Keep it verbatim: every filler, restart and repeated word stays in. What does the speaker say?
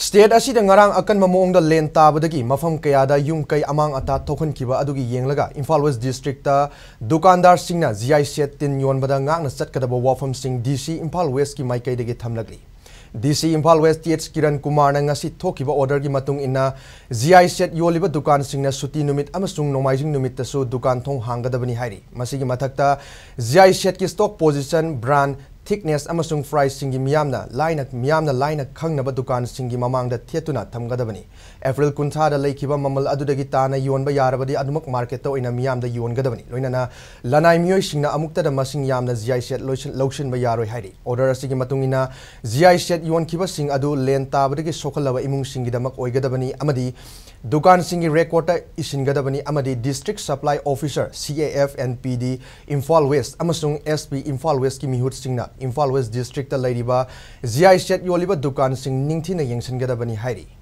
State asida ngarang akan mamuongda len tabadagi mafam kayada yung kay amang ata token kiba adugi yenglaga Imphal West district ta dukandar singna G I Sheet tin yon bada ngakna satkadaba wafam sing D C Imphal West ki mai kaydagi thamlagli D C Imphal West T H Kiran Kumar na ngasi thokiba order gi matung inna G I Sheet yoliba dukan singna suti numit amasung nomaijing numit ta su dukan thong hangadabani hairi masigi mathakta G I Sheet ki stock position brand thickness amasung price singi miyamna line miyamna line khangna ba dukan singi mamang da thetuna thamgadabani April kuntha da laikhiba mamal adudagi tana yonba yarabadi adumak market to ina miyamda yongadabani loinana lanai miyoi singna amukta da masing yamna G I Sheet lotion ba yaroi hairi order asigi matungina G I Sheet yon kiba sing adu len tabadagi sokhalaba imung singi damak oigadabani amadi dukan singi record ta isingadabani amadi district supply officer C A F and P D Imphal West amasung S P Imphal West ki mihut singna Imphal West district ta lairiba G I Sheet yoliba dukan sing ningthina yengsengadabani hairi